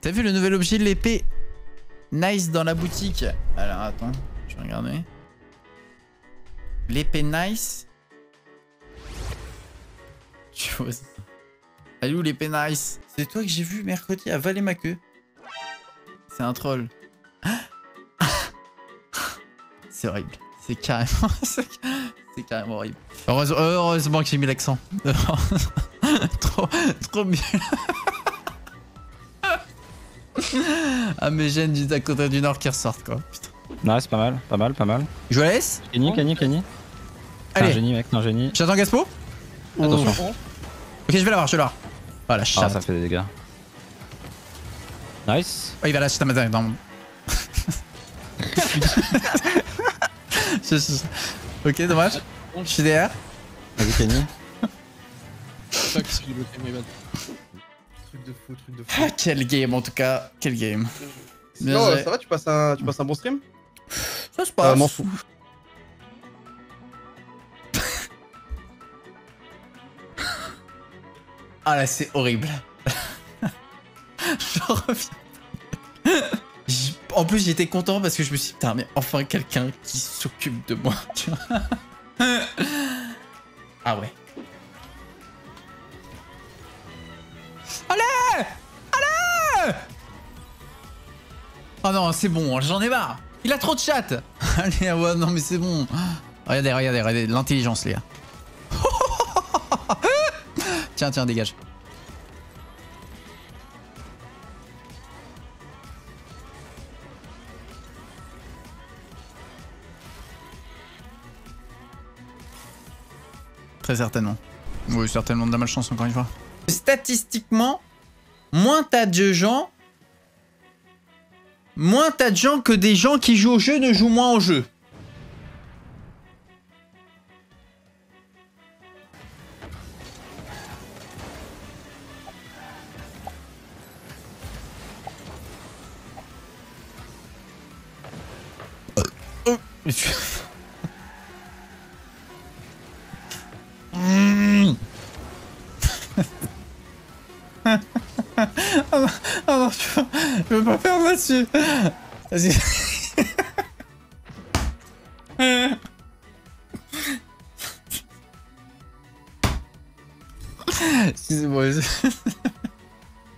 T'as vu le nouvel objet de l'épée Nice dans la boutique? Alors attends, je vais regarder. L'épée Nice. Tu vois ça? Elle est où l'épée Nice? C'est toi que j'ai vu mercredi à Valet ma queue. C'est un troll. C'est horrible. C'est carrément... C'est carrément horrible. Heureusement que j'ai mis l'accent. Trop mieux. Ah mes gènes du Dakota du Nord qui ressortent quoi. Putain. Ouais c'est pas mal, pas mal. Je vous la laisse. Kenny. Allez. Non, génie mec, non génie. J'attends Gaspo. Attention. Oh. Ok je vais l'avoir, Oh la chatte. Ah ça fait des dégâts. Nice. Oh il va lâcher ta matinée dans mon... Ok dommage. Je suis derrière. Vas-y Kenny. Truc de fou. Ah, quel game en tout cas, quel game. Non, ça va, tu passes un bon stream? Ça se passe. M'en fous. Ah là, c'est horrible. J'en reviens. En plus, j'étais content parce que je me suis dit, putain, mais enfin quelqu'un qui s'occupe de moi. Tu vois. Ah ouais. Allez! Oh non, c'est bon, j'en ai marre. Il a trop de chat. Allez, ouais, non mais c'est bon. Regardez, l'intelligence, les gars. Tiens, dégage. Très certainement. Oui, certainement de la malchance, encore une fois. Statistiquement, moins t'as de gens que des gens qui jouent au jeu ne jouent moins au jeu. Ah non, je veux pas faire là-dessus. Vas-y.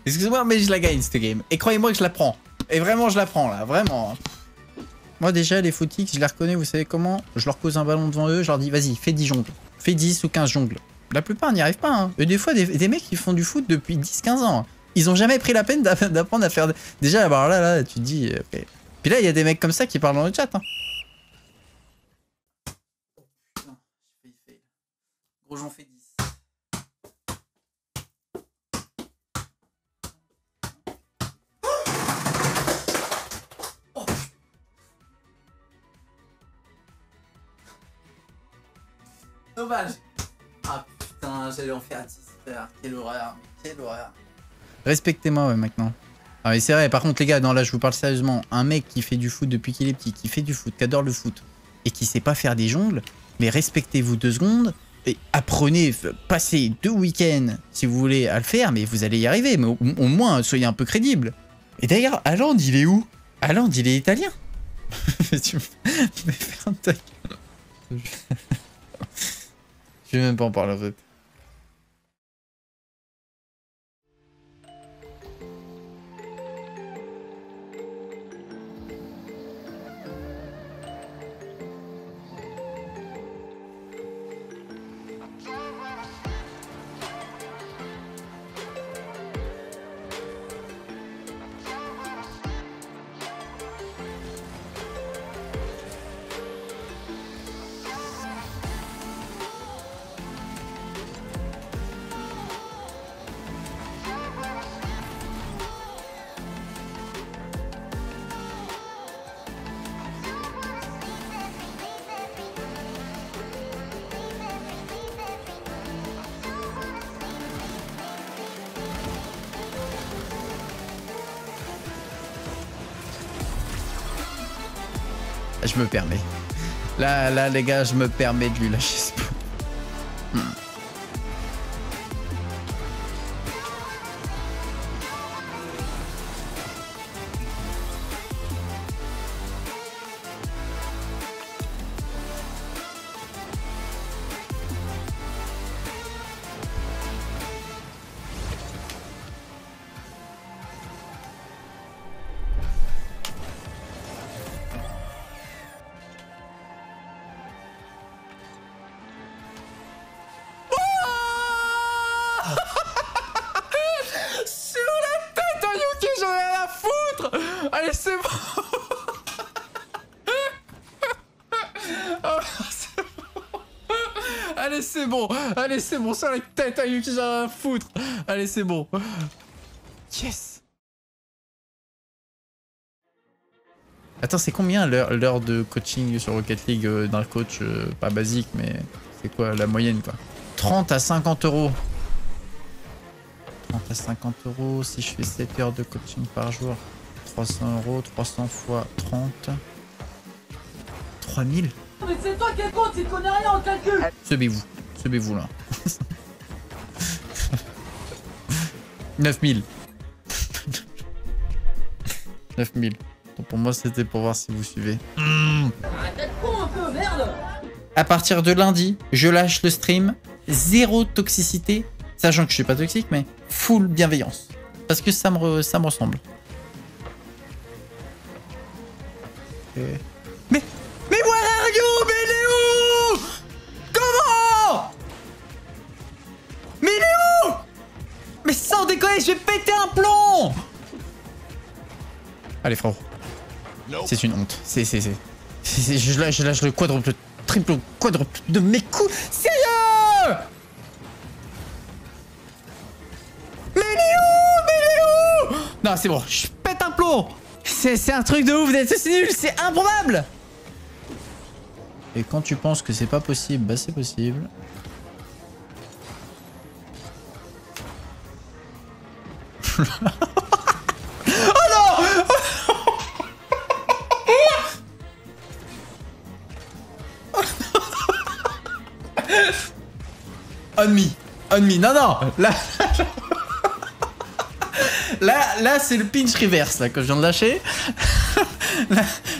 Excusez-moi, mais je la gagne cette game. Et croyez-moi que je la prends. Et vraiment, je la prends là, vraiment. Moi déjà, les footies, je les reconnais, vous savez comment? Je leur pose un ballon devant eux, je leur dis, vas-y, fais 10 jongles. Fais 10 ou 15 jongles. La plupart n'y arrivent pas. Hein. Et des fois, des mecs qui font du foot depuis 10-15 ans. Ils ont jamais pris la peine d'apprendre à faire... Déjà, alors là, tu te dis... Okay. Puis là, il y a des mecs comme ça qui parlent dans le chat. Hein. Non, j'ai failli fail. Gros, j'en fais 10. Oh. Dommage. Ah putain, j'allais en faire 10. Quelle horreur. Respectez-moi ouais, maintenant. Ah mais c'est vrai, par contre les gars, non là je vous parle sérieusement, un mec qui fait du foot depuis qu'il est petit, qui fait du foot, qui adore le foot, et qui sait pas faire des jongles, mais respectez-vous 2 secondes, et apprenez, passez 2 week-ends si vous voulez à le faire, mais vous allez y arriver, mais au moins soyez un peu crédible. Et d'ailleurs, Alan il est où? Alan il est italien. Mais tu me fais un tac. Je vais même pas en parler en fait. Je me permets. Là, les gars, je me permets de lui lâcher ce pot. Allez, c'est bon, ça la tête à Yuki, j'ai rien à foutre. Allez, c'est bon. Yes. Attends, c'est combien l'heure de coaching sur Rocket League d'un coach pas basique, mais c'est quoi la moyenne, quoi? 30 à 50 euros. 30 à 50 euros si je fais 7 heures de coaching par jour. 300 euros, 300 fois 30. 3000. Mais c'est toi qui compte, il connaît rien en calcul. Sebez-vous, sebez-vous là. 9000. 9000. Donc pour moi c'était pour voir si vous suivez. Arrêtez de con un peu, merde. À partir de lundi, je lâche le stream. Zéro toxicité. Sachant que je suis pas toxique, mais full bienveillance. Parce que ça me ressemble. Okay. Mais where are you? Mais il est où? Comment? Mais il est où? Mais sans déconner, je vais péter un plomb. Allez frérot. C'est une honte. Je lâche le quadruple, triple, quadruple de mes coups. Sérieux? Mais il est où? Mais il est où? Non, c'est bon, je pète un plomb. C'est un truc de ouf, c'est nul, c'est improbable. Et quand tu penses que c'est pas possible, bah c'est possible. Oh non. On me, non. Là c'est le pinch reverse là, que je viens de lâcher.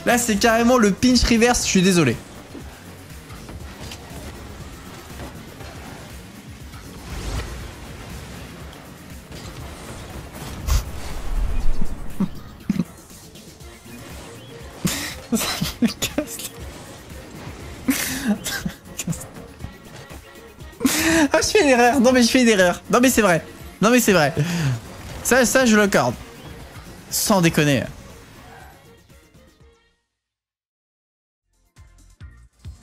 Là c'est carrément le pinch reverse, je suis désolé. Ah, je fais une erreur. Non mais je fais une erreur. Non mais c'est vrai. Non mais c'est vrai. Ça je l'accorde. Sans déconner.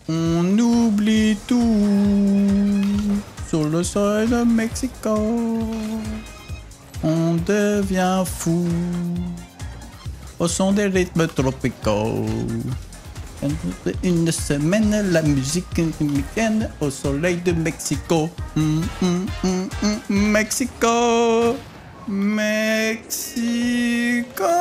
On oublie tout sur le sol de Mexico. On devient fou au son des rythmes tropicaux. Une semaine, la musique dominicaine au soleil de Mexico. Mexico.